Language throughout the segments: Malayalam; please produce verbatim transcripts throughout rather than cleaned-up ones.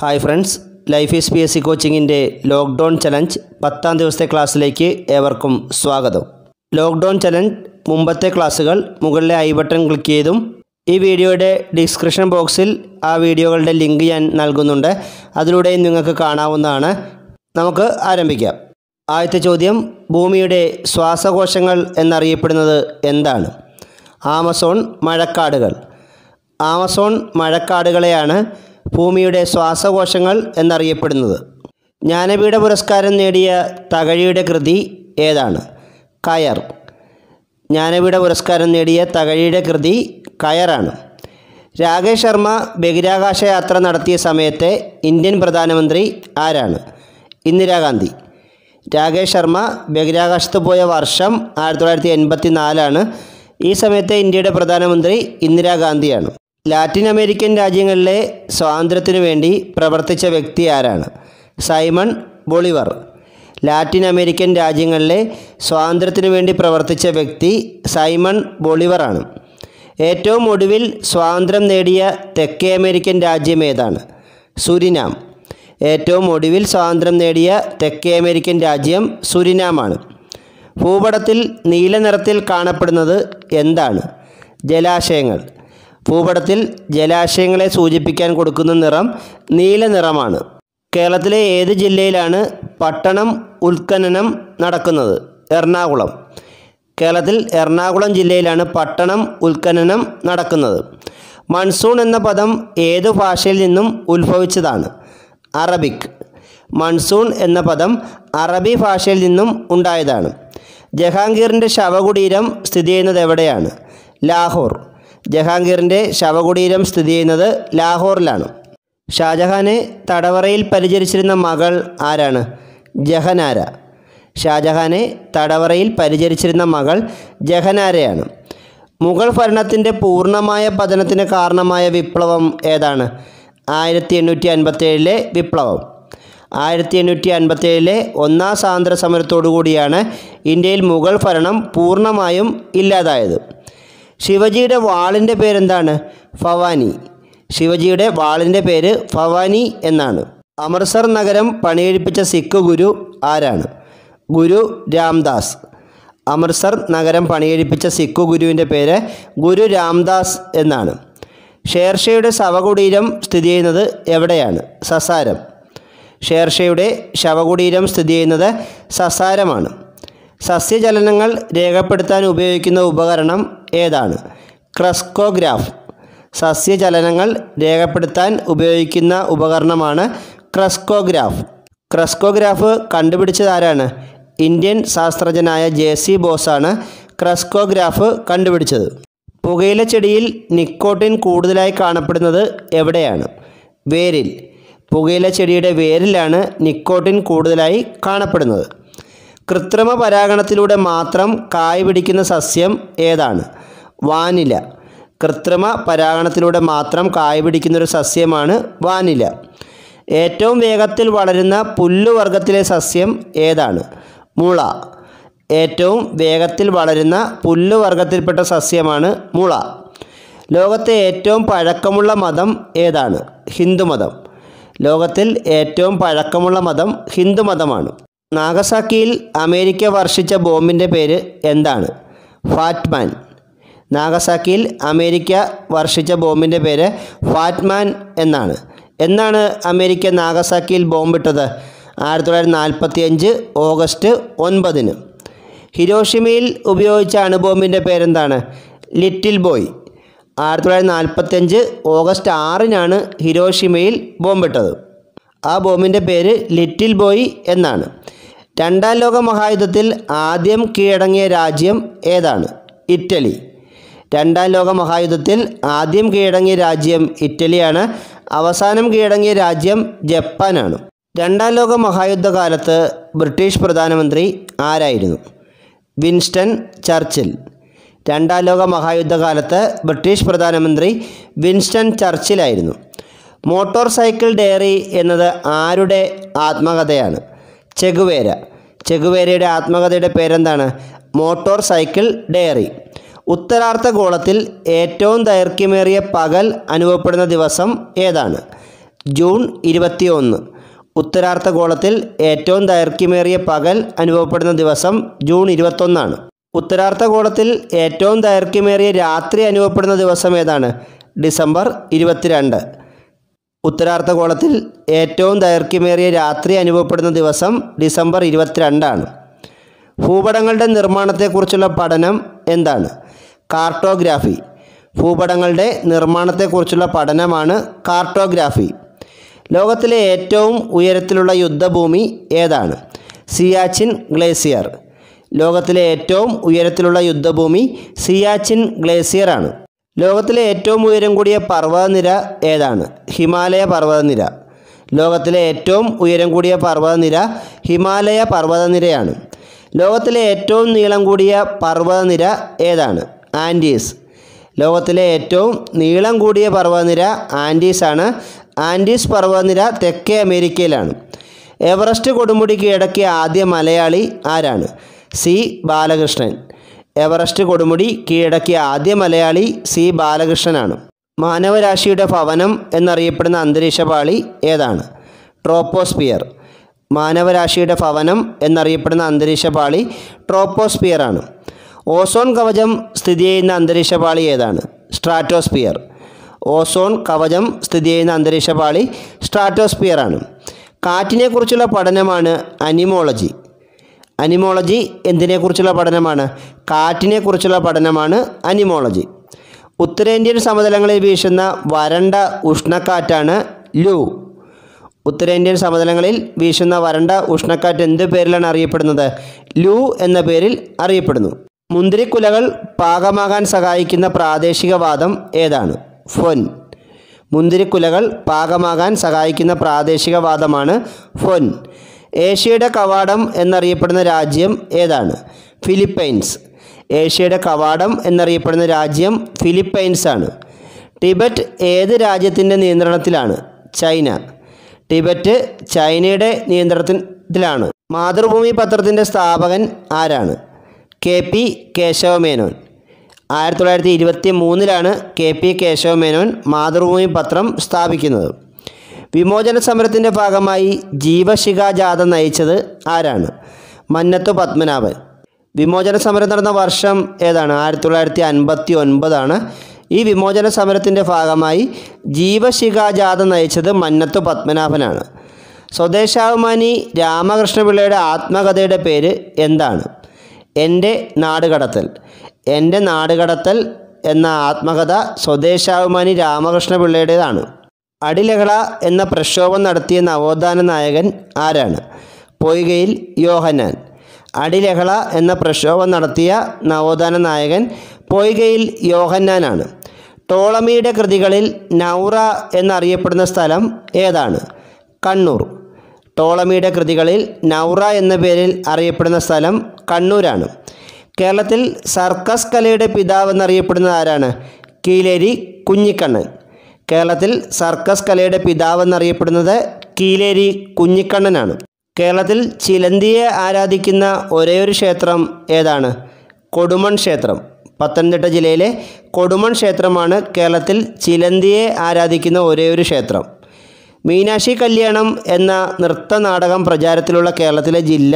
Hi friends, life is P S C കോച്ചിങ്ങിൻ്റെ ലോക്ക്ഡൗൺ ചലഞ്ച് പത്താം ദിവസത്തെ ക്ലാസ്സിലേക്ക് ഏവർക്കും സ്വാഗതം. ലോക്ക്ഡൗൺ ചലഞ്ച് മുമ്പത്തെ ക്ലാസ്സുകൾ മുകളിലെ ഐ ബട്ടൺ ക്ലിക്ക് ചെയ്തും ഈ വീഡിയോയുടെ ഡിസ്ക്രിപ്ഷൻ ബോക്സിൽ ആ വീഡിയോകളുടെ ലിങ്ക് ഞാൻ നൽകുന്നുണ്ട്, അതിലൂടെ നിങ്ങൾക്ക് കാണാവുന്നതാണ്. നമുക്ക് ആരംഭിക്കാം. ആദ്യത്തെ ചോദ്യം, ഭൂമിയുടെ ശ്വാസകോശങ്ങൾ എന്നറിയപ്പെടുന്നത് എന്താണ്? ആമസോൺ മഴക്കാടുകൾ. ആമസോൺ മഴക്കാടുകളെയാണ് ഭൂമിയുടെ ശ്വാസകോശങ്ങൾ എന്നറിയപ്പെടുന്നത്. ജ്ഞാനപീഠ പുരസ്കാരം നേടിയ തകഴിയുടെ കൃതി ഏതാണ്? കയർ. ജ്ഞാനപീഠ പുരസ്കാരം നേടിയ തകഴിയുടെ കൃതി കയറാണ്. രാകേഷ് ശർമ്മ ബഹിരാകാശ യാത്ര നടത്തിയ സമയത്തെ ഇന്ത്യൻ പ്രധാനമന്ത്രി ആരാണ്? ഇന്ദിരാഗാന്ധി. രാകേഷ് ശർമ്മ ബഹിരാകാശത്ത് പോയ വർഷം ആയിരത്തി തൊള്ളായിരത്തി എൺപത്തി നാലാണ്. ഈ സമയത്തെ ഇന്ത്യയുടെ പ്രധാനമന്ത്രി ഇന്ദിരാഗാന്ധിയാണ്. ലാറ്റിൻ അമേരിക്കൻ രാജ്യങ്ങളിലെ സ്വാതന്ത്ര്യത്തിനു വേണ്ടി പ്രവർത്തിച്ച വ്യക്തി ആരാണ്? Simon Bolivar. ലാറ്റിൻ അമേരിക്കൻ രാജ്യങ്ങളിലെ സ്വാതന്ത്ര്യത്തിനു വേണ്ടി പ്രവർത്തിച്ച വ്യക്തി സൈമൺ ബൊളിവറാണ്. ഏറ്റവും ഒടുവിൽ സ്വാതന്ത്ര്യം നേടിയ തെക്കേ അമേരിക്കൻ രാജ്യം ഏതാണ്? സുരിനാം. ഏറ്റവും ഒടുവിൽ സ്വാതന്ത്ര്യം നേടിയ തെക്കേ അമേരിക്കൻ രാജ്യം സുരിനാമാണ്. ഭൂപടത്തിൽ നീല നിറത്തിൽ കാണപ്പെടുന്നത് എന്താണ്? ജലാശയങ്ങൾ. ഭൂപടത്തിൽ ജലാശയങ്ങളെ സൂചിപ്പിക്കാൻ കൊടുക്കുന്ന നിറം നീല നിറമാണ്. കേരളത്തിലെ ഏത് ജില്ലയിലാണ് പട്ടണം ഉത്ഖനനം നടക്കുന്നത്? എറണാകുളം. കേരളത്തിൽ എറണാകുളം ജില്ലയിലാണ് പട്ടണം ഉത്ഖനനം നടക്കുന്നത്. മൺസൂൺ എന്ന പദം ഏതു ഭാഷയിൽ നിന്നും ഉത്ഭവിച്ചതാണ്? അറബിക്. മൺസൂൺ എന്ന പദം അറബി ഭാഷയിൽ നിന്നും ഉണ്ടായതാണ്. ജഹാംഗീറിൻ്റെ ശവകുടീരം സ്ഥിതി ചെയ്യുന്നത് എവിടെയാണ്? ലാഹോർ. ജഹാംഗീറിൻ്റെ ശവകുടീരം സ്ഥിതി ചെയ്യുന്നത് ലാഹോറിലാണ്. ഷാജഹാനെ തടവറയിൽ പരിചരിച്ചിരുന്ന മകൾ ആരാണ്? ജഹനാര. ഷാജഹാനെ തടവറയിൽ പരിചരിച്ചിരുന്ന മകൾ ജഹനാരയാണ്. മുഗൾ ഭരണത്തിൻ്റെ പൂർണ്ണമായ പതനത്തിന് കാരണമായ വിപ്ലവം ഏതാണ്? ആയിരത്തി എണ്ണൂറ്റി അൻപത്തേഴിലെ വിപ്ലവം. ആയിരത്തി എണ്ണൂറ്റി അൻപത്തേഴിലെ ഒന്നാം സ്വാതന്ത്ര്യ സമരത്തോടുകൂടിയാണ് ഇന്ത്യയിൽ മുഗൾ ഭരണം പൂർണ്ണമായും ഇല്ലാതായത്. ശിവജിയുടെ വാളിൻ്റെ പേരെന്താണ്? ഭവാനി. ശിവജിയുടെ വാളിൻ്റെ പേര് ഭവാനി എന്നാണ്. അമൃത്സർ നഗരം പണിയെടുപ്പിച്ച സിഖ് ഗുരു ആരാണ്? ഗുരു രാംദാസ്. അമൃത്സർ നഗരം പണിയെടുപ്പിച്ച സിഖ് ഗുരുവിൻ്റെ പേര് ഗുരു രാംദാസ് എന്നാണ്. ഷേർഷയുടെ ശവകുടീരം സ്ഥിതി ചെയ്യുന്നത് എവിടെയാണ്? സസാരം. ഷേർഷയുടെ ശവകുടീരം സ്ഥിതി ചെയ്യുന്നത് സസാരമാണ്. സസ്യചലനങ്ങൾ രേഖപ്പെടുത്താൻ ഉപയോഗിക്കുന്ന ഉപകരണം ഏതാണ്? ക്രെസ്കോഗ്രാഫ്. സസ്യചലനങ്ങൾ രേഖപ്പെടുത്താൻ ഉപയോഗിക്കുന്ന ഉപകരണമാണ് ക്രെസ്കോഗ്രാഫ്. ക്രെസ്കോഗ്രാഫ് കണ്ടുപിടിച്ചതാരാണ്? ഇന്ത്യൻ ശാസ്ത്രജ്ഞനായ ജെ സി ബോസാണ് ക്രെസ്കോഗ്രാഫ് കണ്ടുപിടിച്ചത്. പുകയില ചെടിയിൽ നിക്കോട്ടിൻ കൂടുതലായി കാണപ്പെടുന്നത് എവിടെയാണ്? വേരിൽ. പുകയില ചെടിയുടെ വേരിലാണ് നിക്കോട്ടിൻ കൂടുതലായി കാണപ്പെടുന്നത്. കൃത്രിമ പരാഗണത്തിലൂടെ മാത്രം കായ് പിടിക്കുന്ന സസ്യം ഏതാണ്? വാനില. കൃത്രിമ പരാഗണത്തിലൂടെ മാത്രം കായ് പിടിക്കുന്നൊരു സസ്യമാണ് വാനില. ഏറ്റവും വേഗത്തിൽ വളരുന്ന പുല്ലുവർഗത്തിലെ സസ്യം ഏതാണ്? മുള. ഏറ്റവും വേഗത്തിൽ വളരുന്ന പുല്ലുവർഗത്തിൽപ്പെട്ട സസ്യമാണ് മുള. ലോകത്തെ ഏറ്റവും പഴക്കമുള്ള മതം ഏതാണ്? ഹിന്ദുമതം. ലോകത്തിൽ ഏറ്റവും പഴക്കമുള്ള മതം ഹിന്ദുമതമാണ്. നാഗസാക്കിയിൽ അമേരിക്ക വർഷിച്ച ബോംബിൻ്റെ പേര് എന്താണ്? ഫാറ്റ്മാൻ. നാഗസാക്കിയിൽ അമേരിക്ക വർഷിച്ച ബോംബിൻ്റെ പേര് ഫാറ്റ്മാൻ എന്നാണ്. എന്നാണ് അമേരിക്ക നാഗസാക്കിയിൽ ബോംബിട്ടത്? ആയിരത്തി തൊള്ളായിരത്തി നാൽപ്പത്തി അഞ്ച് ഓഗസ്റ്റ് ഒൻപതിന്. ഹിരോഷിമയിൽ ഉപയോഗിച്ച അണുബോംബിൻ്റെ പേരെന്താണ്? Little Boy. ആയിരത്തി തൊള്ളായിരത്തി നാൽപ്പത്തി അഞ്ച് ഓഗസ്റ്റ് ആറിനാണ് ഹിരോഷിമയിൽ ബോംബിട്ടത്. ആ ബോംബിൻ്റെ പേര് ലിറ്റിൽ ബോയ് എന്നാണ്. രണ്ടാം ലോക മഹായുദ്ധത്തിൽ ആദ്യം കീഴടങ്ങിയ രാജ്യം ഏതാണ്? ഇറ്റലി. രണ്ടാം ലോക മഹായുദ്ധത്തിൽ ആദ്യം കീഴടങ്ങിയ രാജ്യം ഇറ്റലിയാണ്. അവസാനം കീഴടങ്ങിയ രാജ്യം ജപ്പാനാണ്. രണ്ടാം ലോക മഹായുദ്ധകാലത്ത് ബ്രിട്ടീഷ് പ്രധാനമന്ത്രി ആരായിരുന്നു? Winston Churchill. രണ്ടാം ലോക മഹായുദ്ധകാലത്ത് ബ്രിട്ടീഷ് പ്രധാനമന്ത്രി വിൻസ്റ്റൺ ചർച്ചിലായിരുന്നു. മോട്ടോർ സൈക്കിൾ ഡയറി എന്നത് ആരുടെ ആത്മകഥയാണ്? ചെഗുവേര. ചെഗുവേരയുടെ ആത്മകഥയുടെ പേരെന്താണ്? Motor cycle diary. ഉത്തരാർദ്ധഗോളത്തിൽ ഏറ്റവും ദൈർഘ്യമേറിയ പകൽ അനുഭവപ്പെടുന്ന ദിവസം ഏതാണ്? ജൂൺ ഇരുപത്തിയൊന്ന് ഉത്തരാർദ്ധഗോളത്തിൽ ഏറ്റവും ദൈർഘ്യമേറിയ പകൽ അനുഭവപ്പെടുന്ന ദിവസം ജൂൺ ഇരുപത്തിയൊന്ന് ആണ്. ഉത്തരാർദ്ധഗോളത്തിൽ ഏറ്റവും ദൈർഘ്യമേറിയ രാത്രി അനുഭവപ്പെടുന്ന ദിവസം ഏതാണ്? ഡിസംബർ ഇരുപത്തിരണ്ട്. ഉത്തരാർദ്ധഗോളത്തിൽ ഏറ്റവും ദൈർഘ്യമേറിയ രാത്രി അനുഭവപ്പെടുന്ന ദിവസം ഡിസംബർ ഇരുപത്തിരണ്ട് ആണ്. ഭൂപടങ്ങളുടെ നിർമ്മാണത്തെക്കുറിച്ചുള്ള പഠനം എന്താണ്? കാർട്ടോഗ്രാഫി. ഭൂപടങ്ങളുടെ നിർമ്മാണത്തെക്കുറിച്ചുള്ള പഠനമാണ് കാർട്ടോഗ്രാഫി. ലോകത്തിലെ ഏറ്റവും ഉയരത്തിലുള്ള യുദ്ധഭൂമി ഏതാണ്? സിയാച്ചിൻ ഗ്ലേസിയർ. ലോകത്തിലെ ഏറ്റവും ഉയരത്തിലുള്ള യുദ്ധഭൂമി സിയാച്ചിൻ ഗ്ലേസിയർ ആണ്. ലോകത്തിലെ ഏറ്റവും ഉയരം കൂടിയ പർവ്വതനിര ഏതാണ്? ഹിമാലയ പർവ്വതനിര. ലോകത്തിലെ ഏറ്റവും ഉയരം കൂടിയ പർവ്വതനിര ഹിമാലയ പർവ്വതനിരയാണ്. ലോകത്തിലെ ഏറ്റവും നീളം കൂടിയ പർവ്വതനിര ഏതാണ്? ആൻഡീസ്. ലോകത്തിലെ ഏറ്റവും നീളം കൂടിയ പർവ്വതനിര ആൻഡീസാണ്. ആൻഡീസ് പർവ്വതനിര തെക്കേ അമേരിക്കയിലാണ്. എവറസ്റ്റ് കൊടുമുടി കീഴടക്കിയ ആദ്യ മലയാളി ആരാണ്? സി ബാലകൃഷ്ണൻ. എവറസ്റ്റ് കൊടുമുടി കീഴടക്കിയ ആദ്യ മലയാളി സി ബാലകൃഷ്ണനാണ്. മാനവരാശിയുടെ ഭവനം എന്നറിയപ്പെടുന്ന അന്തരീക്ഷപാളി ഏതാണ്? ട്രോപ്പോസ്ഫിയർ. മാനവരാശിയുടെ ഭവനം എന്നറിയപ്പെടുന്ന അന്തരീക്ഷപാളി ട്രോപ്പോസ്ഫിയർ ആണ്. ഓസോൺ കവചം സ്ഥിതി ചെയ്യുന്ന അന്തരീക്ഷപാളി ഏതാണ്? സ്ട്രാറ്റോസ്ഫിയർ. ഓസോൺ കവചം സ്ഥിതി ചെയ്യുന്ന അന്തരീക്ഷപാളി സ്ട്രാറ്റോസ്ഫിയർ ആണ്. കാറ്റിനെക്കുറിച്ചുള്ള പഠനമാണ് അനിമോളജി. അനിമോളജി എന്തിനെക്കുറിച്ചുള്ള പഠനമാണ്? കാറ്റിനെക്കുറിച്ചുള്ള പഠനമാണ് അനിമോളജി. ഉത്തരേന്ത്യൻ സമതലങ്ങളിൽ വീശുന്ന വരണ്ട ഉഷ്ണക്കാറ്റാണ് ലൂ. ഉത്തരേന്ത്യൻ സമതലങ്ങളിൽ വീശുന്ന വരണ്ട ഉഷ്ണക്കാറ്റ് എന്ത് പേരിലാണ് അറിയപ്പെടുന്നത്? ലൂ എന്ന പേരിൽ അറിയപ്പെടുന്നു. മുന്തിരിക്കുലകൾ പാകമാകാൻ സഹായിക്കുന്ന പ്രാദേശികവാദം ഏതാണ്? ഫൊൻ. മുന്തിരിക്കുലകൾ പാകമാകാൻ സഹായിക്കുന്ന പ്രാദേശികവാദമാണ് ഫൊൻ. ഏഷ്യയുടെ കവാടം എന്നറിയപ്പെടുന്ന രാജ്യം ഏതാണ്? ഫിലിപ്പൈൻസ്. ഏഷ്യയുടെ കവാടം എന്നറിയപ്പെടുന്ന രാജ്യം ഫിലിപ്പൈൻസ് ആണ്. ടിബറ്റ് ഏത് രാജ്യത്തിൻ്റെ നിയന്ത്രണത്തിലാണ്? ചൈന. ടിബറ്റ് ചൈനയുടെ നിയന്ത്രണത്തിലാണ്. മാതൃഭൂമി പത്രത്തിൻ്റെ സ്ഥാപകൻ ആരാണ്? K P Kesava Menon. ആയിരത്തി തൊള്ളായിരത്തി ഇരുപത്തി മൂന്നിലാണ് കെ പി കേശവ മേനോൻ മാതൃഭൂമി പത്രം സ്ഥാപിക്കുന്നത്. വിമോചന സമരത്തിൻ്റെ ഭാഗമായി ജീവശിഖാ ജാഥ നയിച്ചത് ആരാണ്? മന്നത്തു പത്മനാഭൻ. വിമോചന സമരം നടന്ന വർഷം ഏതാണ്? ആയിരത്തി തൊള്ളായിരത്തി അൻപത്തി ഒൻപതാണ്. ഈ വിമോചന സമരത്തിൻ്റെ ഭാഗമായി ജീവശിഖാ ജാഥ നയിച്ചത് മന്നത്തു പത്മനാഭനാണ്. സ്വദേശാഭിമാനി രാമകൃഷ്ണപിള്ളയുടെ ആത്മകഥയുടെ പേര് എന്താണ്? എൻ്റെ നാടുകടത്തൽ. എൻ്റെ നാടുകടത്തൽ എന്ന ആത്മകഥ സ്വദേശാഭിമാനി രാമകൃഷ്ണപിള്ളയുടേതാണ്. അടിലഹള എന്ന പ്രക്ഷോഭം നടത്തിയ നവോത്ഥാന നായകൻ ആരാണ്? പൊയ്കയിൽ യോഹന്നാൻ. അടിലഹള എന്ന പ്രക്ഷോഭം നടത്തിയ നവോത്ഥാന നായകൻ പൊയ്കയിൽ യോഹന്നാനാണ്. ടോളമിയുടെ കൃതികളിൽ നൗറ എന്നറിയപ്പെടുന്ന സ്ഥലം ഏതാണ്? കണ്ണൂർ. ടോളമിയുടെ കൃതികളിൽ നൗറ എന്ന പേരിൽ അറിയപ്പെടുന്ന സ്ഥലം കണ്ണൂരാണ്. കേരളത്തിൽ സർക്കസ് കലയുടെ പിതാവ് എന്നറിയപ്പെടുന്നത് ആരാണ്? കീലേരി കുഞ്ഞിക്കണ്ണൻ. കേരളത്തിൽ സർക്കസ് കലയുടെ പിതാവ് എന്നറിയപ്പെടുന്നത് കീലേരി കുഞ്ഞിക്കണ്ണനാണ്. കേരളത്തിൽ ചിലന്തിയെ ആരാധിക്കുന്ന ഒരേയൊരു ക്ഷേത്രം ഏതാണ്? കൊടുമൺ ക്ഷേത്രം. പത്തനംതിട്ട ജില്ലയിലെ കൊടുമൺ ക്ഷേത്രമാണ് കേരളത്തിൽ ചിലന്തിയെ ആരാധിക്കുന്ന ഒരേയൊരു ക്ഷേത്രം. മീനാക്ഷി കല്യാണം എന്ന നൃത്തനാടകം പ്രചാരത്തിലുള്ള കേരളത്തിലെ ജില്ല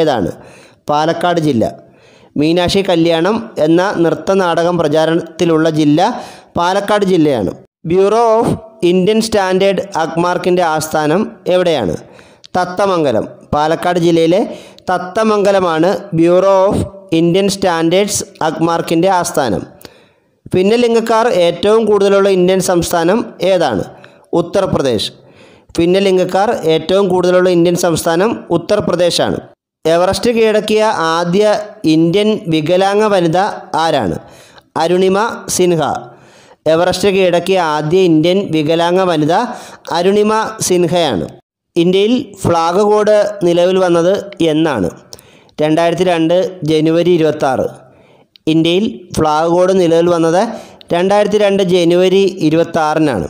ഏതാണ്? പാലക്കാട് ജില്ല. മീനാക്ഷി കല്യാണം എന്ന നൃത്തനാടകം പ്രചാരത്തിലുള്ള ജില്ല പാലക്കാട് ജില്ലയാണ്. ബ്യൂറോ ഓഫ് ഇന്ത്യൻ സ്റ്റാൻഡേർഡ് അഗ്മാർക്കിൻ്റെ ആസ്ഥാനം എവിടെയാണ്? തത്തമംഗലം. പാലക്കാട് ജില്ലയിലെ തത്തമംഗലമാണ് ബ്യൂറോ ഓഫ് ഇന്ത്യൻ സ്റ്റാൻഡേർഡ്സ് അഗ്മാർക്കിൻ്റെ ആസ്ഥാനം. ഭിന്നലിംഗക്കാർ ഏറ്റവും കൂടുതലുള്ള ഇന്ത്യൻ സംസ്ഥാനം ഏതാണ്? ഉത്തർപ്രദേശ്. ഭിന്നലിംഗക്കാർ ഏറ്റവും കൂടുതലുള്ള ഇന്ത്യൻ സംസ്ഥാനം ഉത്തർപ്രദേശാണ്. എവറസ്റ്റ് കീഴടക്കിയ ആദ്യ ഇന്ത്യൻ വികലാംഗ വനിത ആരാണ്? അരുണിമ സിൻഹ. എവറസ്റ്റ് കീഴടക്കിയ ആദ്യ ഇന്ത്യൻ വികലാംഗ വനിത അരുണിമ സിൻഹയാണ്. ഇന്ത്യയിൽ ഫ്ലാഗ് കോഡ് നിലവിൽ വന്നത് എന്നാണ്? രണ്ടായിരത്തി രണ്ട് ജനുവരി ഇരുപത്തി ആറ്. ഇന്ത്യയിൽ ഫ്ലാഗ് കോഡ് നിലവിൽ വന്നത് രണ്ടായിരത്തി രണ്ട് ജനുവരി ഇരുപത്തി ആറിനാണ്.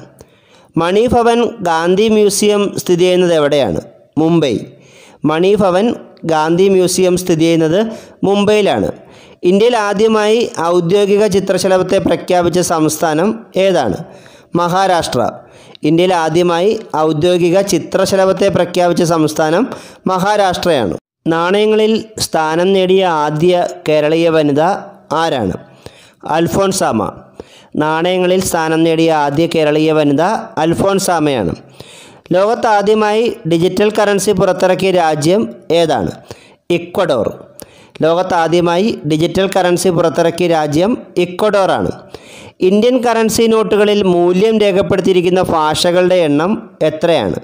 മണിഭവൻ ഗാന്ധി മ്യൂസിയം സ്ഥിതി ചെയ്യുന്നത് എവിടെയാണ്? മുംബൈ. മണിഭവൻ ഗാന്ധി മ്യൂസിയം സ്ഥിതി ചെയ്യുന്നത് മുംബൈയിലാണ്. ഇന്ത്യയിൽ ആദ്യമായി ഔദ്യോഗിക ചിത്രശലഭത്തെ പ്രഖ്യാപിച്ച സംസ്ഥാനം ഏതാണ്? മഹാരാഷ്ട്ര. ഇന്ത്യയിൽ ആദ്യമായി ഔദ്യോഗിക ചിത്രശലഭത്തെ പ്രഖ്യാപിച്ച സംസ്ഥാനം മഹാരാഷ്ട്രയാണ്. നാണയങ്ങളിൽ സ്ഥാനം നേടിയ ആദ്യ കേരളീയ വനിത ആരാണ്? അൽഫോൺ സാമ. നാണയങ്ങളിൽ സ്ഥാനം നേടിയ ആദ്യ കേരളീയ വനിത അൽഫോൺ സാമയാണ്. ലോകത്ത് ആദ്യമായി ഡിജിറ്റൽ കറൻസി പുറത്തിറക്കിയ രാജ്യം ഏതാണ്? ഇക്വഡോർ. ലോകത്ത് ആദ്യമായി ഡിജിറ്റൽ കറൻസി പുറത്തിറക്കിയ രാജ്യം ഇക്വഡോറാണ്. ഇന്ത്യൻ കറൻസി നോട്ടുകളിൽ മൂല്യം രേഖപ്പെടുത്തിയിരിക്കുന്ന ഭാഷകളുടെ എണ്ണം എത്രയാണ്?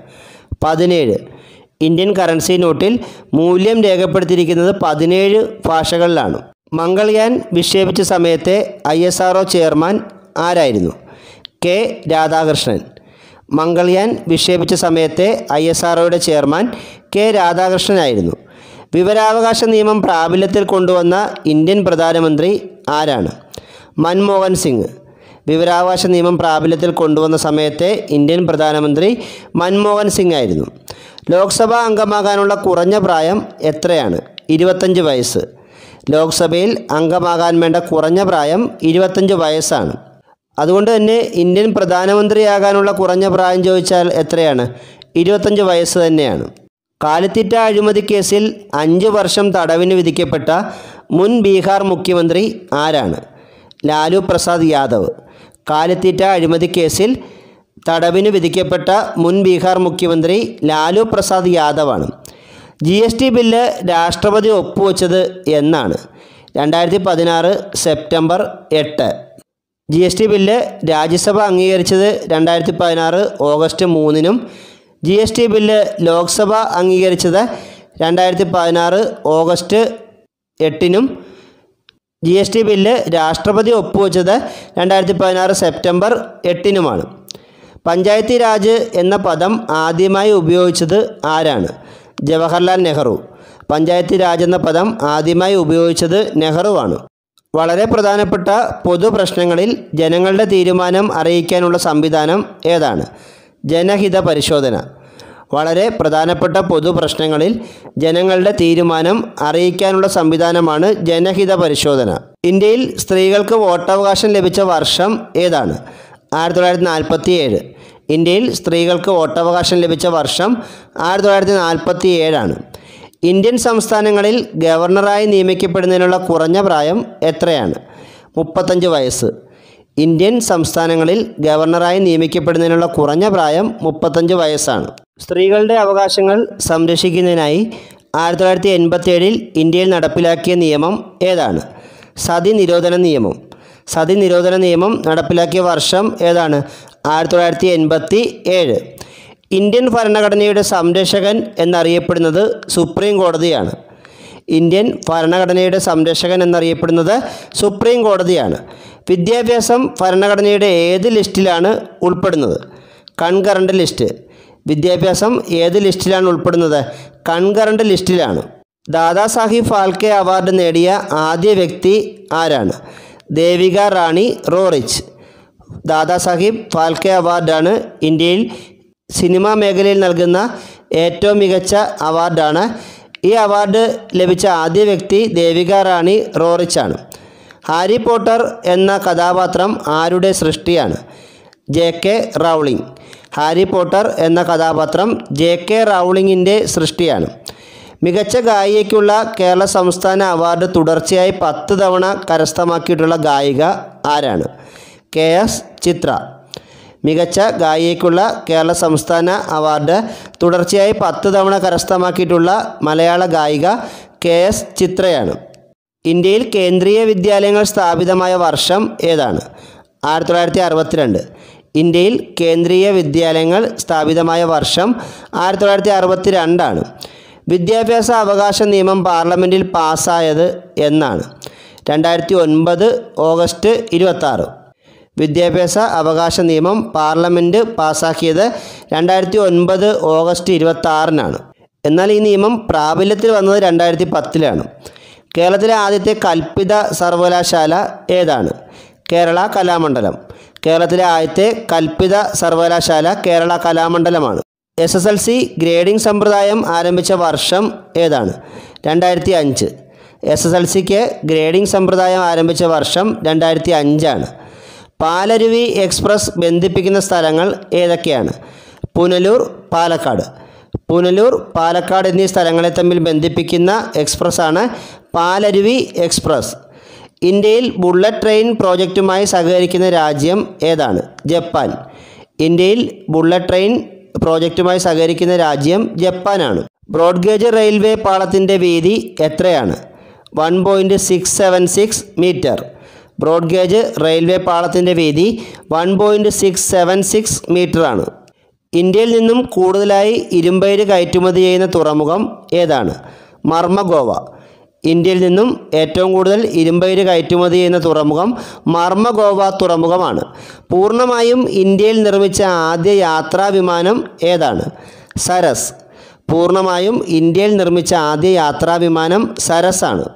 പതിനേഴ്. ഇന്ത്യൻ കറൻസി നോട്ടിൽ മൂല്യം രേഖപ്പെടുത്തിയിരിക്കുന്നത് പതിനേഴ് ഭാഷകളിലാണ്. മംഗൾയാൻ വിക്ഷേപിച്ച സമയത്തെ I S R O chairman ആരായിരുന്നു? കെ രാധാകൃഷ്ണൻ. മംഗൾയാൻ വിക്ഷേപിച്ച സമയത്തെ ഐ എസ് ആർ ഒയുടെ ചെയർമാൻ കെ രാധാകൃഷ്ണനായിരുന്നു. വിവരാവകാശ നിയമം പ്രാബല്യത്തിൽ കൊണ്ടുവന്ന ഇന്ത്യൻ പ്രധാനമന്ത്രി ആരാണ്? മൻമോഹൻ സിംഗ്. വിവരാവകാശ നിയമം പ്രാബല്യത്തിൽ കൊണ്ടുവന്ന സമയത്തെ ഇന്ത്യൻ പ്രധാനമന്ത്രി മൻമോഹൻ സിംഗ് ആയിരുന്നു. ലോക്സഭാ അംഗമാകാനുള്ള കുറഞ്ഞ പ്രായം എത്രയാണ്? ഇരുപത്തഞ്ച് വയസ്സ്. ലോക്സഭയിൽ അംഗമാകാൻ വേണ്ട കുറഞ്ഞ പ്രായം ഇരുപത്തഞ്ച് വയസ്സാണ്. അതുകൊണ്ട് തന്നെ ഇന്ത്യൻ പ്രധാനമന്ത്രിയാകാനുള്ള കുറഞ്ഞ പ്രായം ചോദിച്ചാൽ എത്രയാണ്? ഇരുപത്തഞ്ച് വയസ്സ് തന്നെയാണ്. കാലിത്തീറ്റ അഴിമതി കേസിൽ അഞ്ച് വർഷം തടവിന് വിധിക്കപ്പെട്ട മുൻ ബീഹാർ മുഖ്യമന്ത്രി ആരാണ്? ലാലു പ്രസാദ് യാദവ്. കാലിത്തീറ്റ അഴിമതി കേസിൽ തടവിന് വിധിക്കപ്പെട്ട മുൻ ബീഹാർ മുഖ്യമന്ത്രി ലാലു പ്രസാദ് യാദവാണ്. ജി എസ് ടി ബില്ല് രാഷ്ട്രപതി ഒപ്പുവെച്ചത് എന്നാണ്? രണ്ടായിരത്തി പതിനാറ് സെപ്റ്റംബർ എട്ട്. G S T bill Rajya Sabha അംഗീകരിച്ചത് രണ്ടായിരത്തി പതിനാറ് ഓഗസ്റ്റ് മൂന്നിനും G S T bill Lok Sabha അംഗീകരിച്ചത് രണ്ടായിരത്തി പതിനാറ് ഓഗസ്റ്റ് എട്ടിനും ജി എസ് ടി ബില്ല് രാഷ്ട്രപതി ഒപ്പുവെച്ചത് രണ്ടായിരത്തി പതിനാറ് സെപ്റ്റംബർ എട്ടിനുമാണ്. പഞ്ചായത്തി രാജ് എന്ന പദം ആദ്യമായി ഉപയോഗിച്ചത് ആരാണ്? ജവഹർലാൽ നെഹ്റു. പഞ്ചായത്തി രാജ് എന്ന പദം ആദ്യമായി ഉപയോഗിച്ചത് നെഹ്റുവാണ്. വളരെ പ്രധാനപ്പെട്ട പൊതു പ്രശ്നങ്ങളിൽ ജനങ്ങളുടെ തീരുമാനം അറിയിക്കാനുള്ള സംവിധാനം ഏതാണ്? ജനഹിത പരിശോധന. വളരെ പ്രധാനപ്പെട്ട പൊതു പ്രശ്നങ്ങളിൽ ജനങ്ങളുടെ തീരുമാനം അറിയിക്കാനുള്ള സംവിധാനമാണ് ജനഹിത പരിശോധന. ഇന്ത്യയിൽ സ്ത്രീകൾക്ക് വോട്ടവകാശം ലഭിച്ച വർഷം ഏതാണ്? ആയിരത്തി തൊള്ളായിരത്തി നാൽപ്പത്തി ഏഴ്. ഇന്ത്യയിൽ സ്ത്രീകൾക്ക് വോട്ടവകാശം ലഭിച്ച വർഷം ആയിരത്തി തൊള്ളായിരത്തി നാൽപ്പത്തി ഏഴാണ്. ഇന്ത്യൻ സംസ്ഥാനങ്ങളിൽ ഗവർണറായി നിയമിക്കപ്പെടുന്നതിനുള്ള കുറഞ്ഞ പ്രായം എത്രയാണ്? മുപ്പത്തഞ്ച് വയസ്സ്. ഇന്ത്യൻ സംസ്ഥാനങ്ങളിൽ ഗവർണറായി നിയമിക്കപ്പെടുന്നതിനുള്ള കുറഞ്ഞ പ്രായം മുപ്പത്തഞ്ച് വയസ്സാണ്. സ്ത്രീകളുടെ അവകാശങ്ങൾ സംരക്ഷിക്കുന്നതിനായി ആയിരത്തി തൊള്ളായിരത്തി എൺപത്തേഴിൽ ഇന്ത്യയിൽ നടപ്പിലാക്കിയ നിയമം ഏതാണ്? സതി നിരോധന നിയമം. സതി നിരോധന നിയമം നടപ്പിലാക്കിയ വർഷം ഏതാണ്? ആയിരത്തി തൊള്ളായിരത്തി എൺപത്തി ഏഴ്. ഇന്ത്യൻ ഭരണഘടനയുടെ സംരക്ഷകൻ എന്നറിയപ്പെടുന്നത് സുപ്രീം കോടതിയാണ്. ഇന്ത്യൻ ഭരണഘടനയുടെ സംരക്ഷകൻ എന്നറിയപ്പെടുന്നത് സുപ്രീം കോടതിയാണ്. വിദ്യാഭ്യാസം ഭരണഘടനയുടെ ഏത് ലിസ്റ്റിലാണ് ഉൾപ്പെടുന്നത്? Concurrent list. വിദ്യാഭ്യാസം ഏത് ലിസ്റ്റിലാണ് ഉൾപ്പെടുന്നത്? കൺകറൻറ്റ് ലിസ്റ്റിലാണ്. ദാദാസാഹിബ് ഫാൽക്കെ അവാർഡ് നേടിയ ആദ്യ വ്യക്തി ആരാണ്? ദേവിക റാണി റോറിച്ച്. ദാദാസാഹിബ് ഫാൽക്കെ അവാർഡാണ് ഇന്ത്യയിൽ സിനിമാ മേഖലയിൽ നൽകുന്ന ഏറ്റവും മികച്ച അവാർഡാണ്. ഈ അവാർഡ് ലഭിച്ച ആദ്യ വ്യക്തി ദേവിക റാണി റോറിച്ചാണ്. ഹാരി പോട്ടർ എന്ന കഥാപാത്രം ആരുടെ സൃഷ്ടിയാണ്? J K Rowling. Harry Potter എന്ന കഥാപാത്രം ജെ കെ റൗളിങ്ങിൻ്റെ സൃഷ്ടിയാണ്. മികച്ച ഗായികയ്ക്കുള്ള കേരള സംസ്ഥാന അവാർഡ് തുടർച്ചയായി പത്ത് തവണ കരസ്ഥമാക്കിയിട്ടുള്ള ഗായിക ആരാണ്? K S Chithra. മികച്ച ഗായികയ്ക്കുള്ള കേരള സംസ്ഥാന അവാർഡ് തുടർച്ചയായി പത്ത് തവണ കരസ്ഥമാക്കിയിട്ടുള്ള മലയാള ഗായിക കെ എസ് ചിത്രയാണ്. ഇന്ത്യയിൽ കേന്ദ്രീയ വിദ്യാലയങ്ങൾ സ്ഥാപിതമായ വർഷം ഏതാണ്? ആയിരത്തി തൊള്ളായിരത്തി അറുപത്തിരണ്ട്. ഇന്ത്യയിൽ കേന്ദ്രീയ വിദ്യാലയങ്ങൾ സ്ഥാപിതമായ വർഷം ആയിരത്തി തൊള്ളായിരത്തി അറുപത്തി രണ്ടാണ്. വിദ്യാഭ്യാസ അവകാശ നിയമം പാർലമെൻറ്റിൽ പാസ്സായത് എന്നാണ്? രണ്ടായിരത്തി ഒൻപത് ഓഗസ്റ്റ് ഇരുപത്താറ്. വിദ്യാഭ്യാസ അവകാശ നിയമം പാർലമെൻറ്റ് പാസ്സാക്കിയത് രണ്ടായിരത്തി ഒൻപത് ഓഗസ്റ്റ് ഇരുപത്താറിനാണ്. എന്നാൽ ഈ നിയമം പ്രാബല്യത്തിൽ വന്നത് രണ്ടായിരത്തി പത്തിലാണ്. കേരളത്തിലെ ആദ്യത്തെ കൽപ്പിത സർവകലാശാല ഏതാണ്? കേരള കലാമണ്ഡലം. കേരളത്തിലെ ആദ്യത്തെ കൽപ്പിത സർവകലാശാല കേരള കലാമണ്ഡലമാണ്. S S L C grading സമ്പ്രദായം ആരംഭിച്ച വർഷം ഏതാണ്? രണ്ടായിരത്തി അഞ്ച്. എസ് എസ് എൽ സിക്ക് ഗ്രേഡിംഗ് സമ്പ്രദായം ആരംഭിച്ച വർഷം രണ്ടായിരത്തി അഞ്ചാണ്. പാലരുവി എക്സ്പ്രസ് ബന്ധിപ്പിക്കുന്ന സ്ഥലങ്ങൾ ഏതൊക്കെയാണ്? പുനലൂർ, പാലക്കാട്. പുനലൂർ, പാലക്കാട് എന്നീ സ്ഥലങ്ങളെ തമ്മിൽ ബന്ധിപ്പിക്കുന്ന എക്സ്പ്രസ്സാണ് പാലരുവി എക്സ്പ്രസ്. ഇന്ത്യയിൽ ബുള്ളറ്റ് ട്രെയിൻ പ്രോജക്റ്റുമായി സഹകരിക്കുന്ന രാജ്യം ഏതാണ്? ജപ്പാൻ. ഇന്ത്യയിൽ ബുള്ളറ്റ് ട്രെയിൻ പ്രോജക്റ്റുമായി സഹകരിക്കുന്ന രാജ്യം ജപ്പാനാണ്. ബ്രോഡ്ഗേജ് റെയിൽവേ പാളത്തിൻ്റെ വീതി എത്രയാണ്? One point six seven six metre. Broad gauge railway പാളത്തിൻ്റെ വീതി one point six seven six മീറ്ററാണ്. ഇന്ത്യയിൽ നിന്നും കൂടുതലായി ഇരുമ്പയിര് കയറ്റുമതി ചെയ്യുന്ന തുറമുഖം ഏതാണ്? മർമഗോവ. ഇന്ത്യയിൽ നിന്നും ഏറ്റവും കൂടുതൽ ഇരുമ്പയിര് കയറ്റുമതി ചെയ്യുന്ന തുറമുഖം മർമഗോവ തുറമുഖമാണ്. പൂർണ്ണമായും ഇന്ത്യയിൽ നിർമ്മിച്ച ആദ്യ യാത്രാ വിമാനം ഏതാണ്? സരസ്. പൂർണ്ണമായും ഇന്ത്യയിൽ നിർമ്മിച്ച ആദ്യ യാത്രാ വിമാനം സരസാണ്.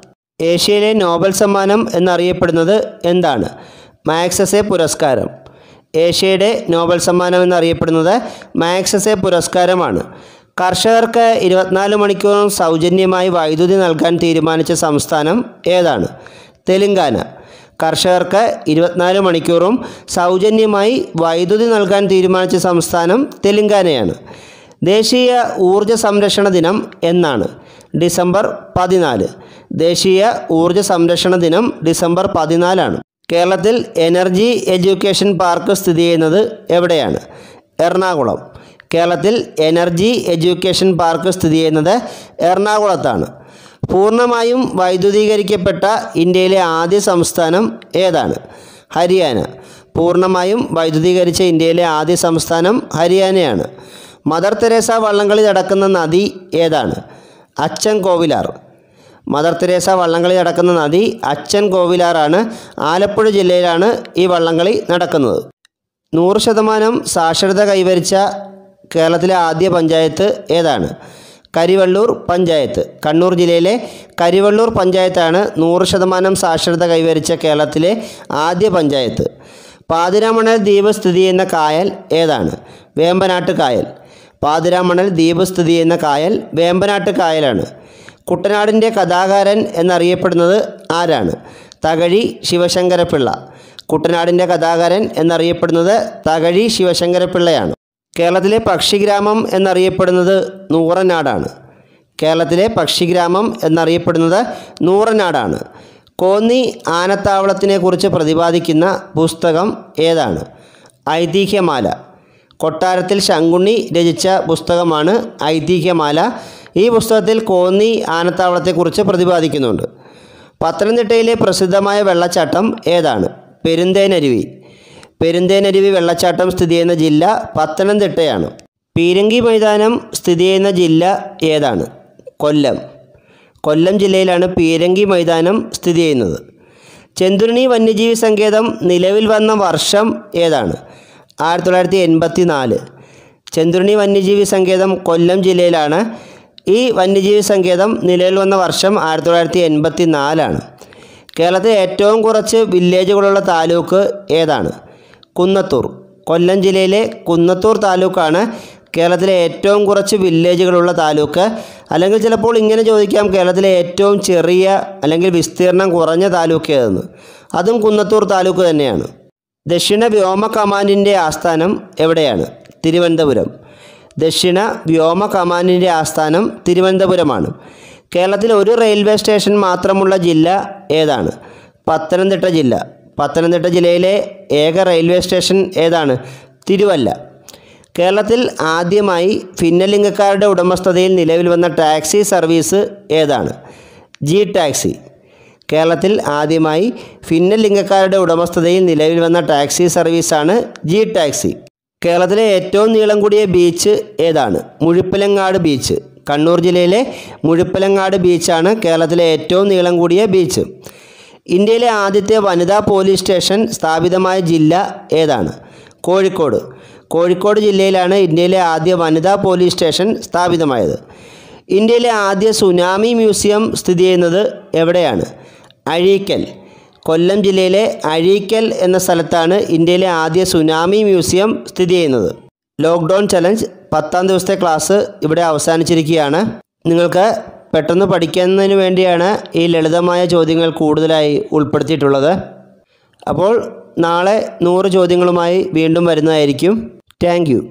ഏഷ്യയിലെ നോബൽ സമ്മാനം എന്നറിയപ്പെടുന്നത് എന്താണ്? മാഗ്സസെ പുരസ്കാരം. ഏഷ്യയുടെ നോബൽ സമ്മാനം എന്നറിയപ്പെടുന്നത് മാഗ്സസെ പുരസ്കാരമാണ്. കർഷകർക്ക് ഇരുപത്തിനാല് മണിക്കൂറും സൗജന്യമായി വൈദ്യുതി നൽകാൻ തീരുമാനിച്ച സംസ്ഥാനം ഏതാണ്? തെലങ്കാന. കർഷകർക്ക് ഇരുപത്തിനാല് മണിക്കൂറും സൗജന്യമായി വൈദ്യുതി നൽകാൻ തീരുമാനിച്ച സംസ്ഥാനം തെലങ്കാനയാണ്. ദേശീയ ഊർജ്ജ സംരക്ഷണ ദിനം എന്നാണ്? ഡിസംബർ പതിനാല്. ദേശീയ ഊർജ്ജ സംരക്ഷണ ദിനം ഡിസംബർ പതിനാലാണ്. കേരളത്തിൽ എനർജി എഡ്യൂക്കേഷൻ പാർക്ക് സ്ഥിതി ചെയ്യുന്നത് എവിടെയാണ്? എറണാകുളം. കേരളത്തിൽ എനർജി എഡ്യൂക്കേഷൻ പാർക്ക് സ്ഥിതി ചെയ്യുന്നത് എറണാകുളത്താണ്. പൂർണ്ണമായും വൈദ്യുതീകരിക്കപ്പെട്ട ഇന്ത്യയിലെ ആദ്യ സംസ്ഥാനം ഏതാണ്? ഹരിയാന. പൂർണ്ണമായും വൈദ്യുതീകരിച്ച ഇന്ത്യയിലെ ആദ്യ സംസ്ഥാനം ഹരിയാനയാണ്. മദർ തെരേസ വള്ളംകളി നടക്കുന്ന നദി ഏതാണ്? അച്ചൻകോവിലാർ. മദർ തെരേസ വള്ളംകളി നടക്കുന്ന നദി അച്ചൻകോവിലാറാണ്. ആലപ്പുഴ ജില്ലയിലാണ് ഈ വള്ളംകളി നടക്കുന്നത്. നൂറ് ശതമാനം സാക്ഷരത കൈവരിച്ച കേരളത്തിലെ ആദ്യ പഞ്ചായത്ത് ഏതാണ്? കരിവള്ളൂർ പഞ്ചായത്ത്. കണ്ണൂർ ജില്ലയിലെ കരിവള്ളൂർ പഞ്ചായത്താണ് നൂറ് ശതമാനം സാക്ഷരത കൈവരിച്ച കേരളത്തിലെ ആദ്യ പഞ്ചായത്ത്. പാതിരാമണൽ ദ്വീപ് സ്ഥിതി ചെയ്യുന്ന കായൽ ഏതാണ്? വേമ്പനാട്ട് കായൽ. പാതിരാമണൽ ദ്വീപ് സ്ഥിതി ചെയ്യുന്ന കായൽ വേമ്പനാട്ട് കായലാണ്. കുട്ടനാടിൻ്റെ കഥാകാരൻ എന്നറിയപ്പെടുന്നത് ആരാണ്? തകഴി ശിവശങ്കര പിള്ള. കുട്ടനാടിൻ്റെ കഥാകാരൻ എന്നറിയപ്പെടുന്നത് തകഴി ശിവശങ്കര പിള്ളയാണ്. കേരളത്തിലെ പക്ഷിഗ്രാമം എന്നറിയപ്പെടുന്നത് നൂറനാടാണ്. കേരളത്തിലെ പക്ഷിഗ്രാമം എന്നറിയപ്പെടുന്നത് നൂറനാടാണ്. കോന്നി ആനത്താവളത്തിനെക്കുറിച്ച് പ്രതിപാദിക്കുന്ന പുസ്തകം ഏതാണ്? ഐതിഹ്യമാല. കൊട്ടാരത്തിൽ ശങ്കുണ്ണി രചിച്ച പുസ്തകമാണ് ഐതിഹ്യമാല. ഈ പുസ്തകത്തിൽ കോന്നി ആനത്താവളത്തെക്കുറിച്ച് പ്രതിപാദിക്കുന്നുണ്ട്. പത്തനംതിട്ടയിലെ പ്രസിദ്ധമായ വെള്ളച്ചാട്ടം ഏതാണ്? പെരുന്തേനരുവി. പെരുന്തേനരുവി വെള്ളച്ചാട്ടം സ്ഥിതി ചെയ്യുന്ന ജില്ല പത്തനംതിട്ടയാണ്. പീരങ്കി മൈതാനം സ്ഥിതി ചെയ്യുന്ന ജില്ല ഏതാണ്? കൊല്ലം. കൊല്ലം ജില്ലയിലാണ് പീരങ്കി മൈതാനം സ്ഥിതി ചെയ്യുന്നത്. ചെന്തുരുണി വന്യജീവി സങ്കേതം നിലവിൽ വന്ന വർഷം ഏതാണ്? ആയിരത്തി തൊള്ളായിരത്തി എൺപത്തി നാല്. ചെന്തുരുണി വന്യജീവി സങ്കേതം കൊല്ലം ജില്ലയിലാണ്. ഈ വന്യജീവി സങ്കേതം നിലവിൽ വന്ന വർഷം ആയിരത്തി തൊള്ളായിരത്തി എൺപത്തി നാലാണ്. കേരളത്തിൽ ഏറ്റവും കുറച്ച് വില്ലേജുകളുള്ള താലൂക്ക് ഏതാണ്? കുന്നത്തൂർ. കൊല്ലം ജില്ലയിലെ കുന്നത്തൂർ താലൂക്കാണ് കേരളത്തിലെ ഏറ്റവും കുറച്ച് വില്ലേജുകളുള്ള താലൂക്ക്. അല്ലെങ്കിൽ ചിലപ്പോൾ ഇങ്ങനെ ചോദിക്കാം, കേരളത്തിലെ ഏറ്റവും ചെറിയ അല്ലെങ്കിൽ വിസ്തീർണം കുറഞ്ഞ താലൂക്ക് ഏതെന്ന്. അതും കുന്നത്തൂർ താലൂക്ക് തന്നെയാണ്. ദക്ഷിണ വ്യോമ കമാൻഡിൻ്റെ ആസ്ഥാനം എവിടെയാണ്? തിരുവനന്തപുരം. ദക്ഷിണ വ്യോമ കമാൻഡിൻ്റെ ആസ്ഥാനം തിരുവനന്തപുരമാണ്. കേരളത്തിൽ ഒരു റെയിൽവേ സ്റ്റേഷൻ മാത്രമുള്ള ജില്ല ഏതാണ്? പത്തനംതിട്ട ജില്ല. പത്തനംതിട്ട ജില്ലയിലെ ഏക റെയിൽവേ സ്റ്റേഷൻ ഏതാണ്? തിരുവല്ല. കേരളത്തിൽ ആദ്യമായി ഭിന്നലിംഗക്കാരുടെ ഉടമസ്ഥതയിൽ നിലവിൽ വന്ന ടാക്സി സർവീസ് ഏതാണ്? G taxi. കേരളത്തിൽ ആദ്യമായി ഭിന്നലിംഗക്കാരുടെ ഉടമസ്ഥതയിൽ നിലവിൽ വന്ന ടാക്സി സർവീസാണ് ജി ടാക്സി. കേരളത്തിലെ ഏറ്റവും നീളം കൂടിയ ബീച്ച് ഏതാണ്? മുഴുപ്പിലങ്ങാട് ബീച്ച്. കണ്ണൂർ ജില്ലയിലെ മുഴുപ്പിലങ്ങാട് ബീച്ചാണ് കേരളത്തിലെ ഏറ്റവും നീളം കൂടിയ ബീച്ച്. ഇന്ത്യയിലെ ആദ്യത്തെ വനിതാ പോലീസ് സ്റ്റേഷൻ സ്ഥാപിതമായ ജില്ല ഏതാണ്? കോഴിക്കോട്. കോഴിക്കോട് ജില്ലയിലാണ് ഇന്ത്യയിലെ ആദ്യ വനിതാ പോലീസ് സ്റ്റേഷൻ സ്ഥാപിതമായത്. ഇന്ത്യയിലെ ആദ്യ സുനാമി മ്യൂസിയം സ്ഥിതി ചെയ്യുന്നത് എവിടെയാണ്? അഴീക്കൽ. കൊല്ലം ജില്ലയിലെ അഴീക്കൽ എന്ന സ്ഥലത്താണ് ഇന്ത്യയിലെ ആദ്യ സുനാമി മ്യൂസിയം സ്ഥിതി ചെയ്യുന്നത്. ലോക്ക്ഡൗൺ ചലഞ്ച് പത്താം ദിവസത്തെ ക്ലാസ് ഇവിടെ അവസാനിച്ചിരിക്കുകയാണ്. നിങ്ങൾക്ക് പെട്ടെന്ന് പഠിക്കുന്നതിന് വേണ്ടിയാണ് ഈ ലളിതമായ ചോദ്യങ്ങൾ കൂടുതലായി ഉൾപ്പെടുത്തിയിട്ടുള്ളത്. അപ്പോൾ നാളെ നൂറ് ചോദ്യങ്ങളുമായി വീണ്ടും വരുന്നതായിരിക്കും. Thank U.